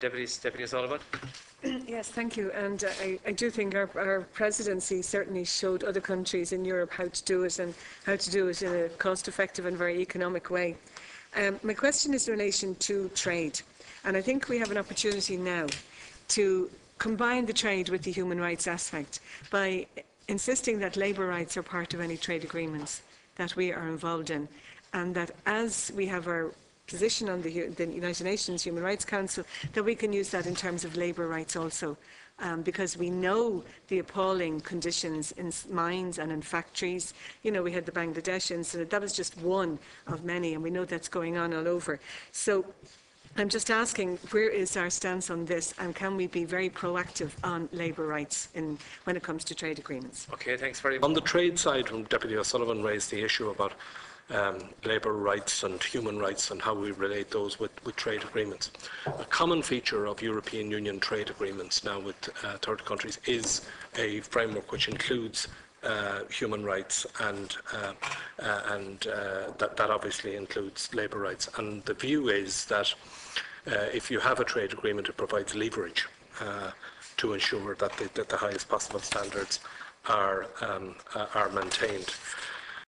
Deputy O'Sullivan. Yes, thank you. And I do think our presidency certainly showed other countries in Europe how to do it, and how to do it in a cost-effective and very economic way. My question is in relation to trade. And I think we have an opportunity now to combine the trade with the human rights aspect by insisting that labour rights are part of any trade agreements that we are involved in, and that as we have our position on the United Nations Human Rights Council, that we can use that in terms of labour rights also, because we know the appalling conditions in mines and in factories. You know, we had the Bangladesh incident. That was just one of many, and we know that's going on all over. So I'm just asking, where is our stance on this, and can we be very proactive on labour rights when it comes to trade agreements? Okay, thanks very much. On the trade side, when Deputy O'Sullivan raised the issue about labour rights and human rights and how we relate those with trade agreements, a common feature of European Union trade agreements now with third countries is a framework which includes human rights, and that obviously includes labour rights. And the view is that if you have a trade agreement, it provides leverage to ensure that the highest possible standards are maintained.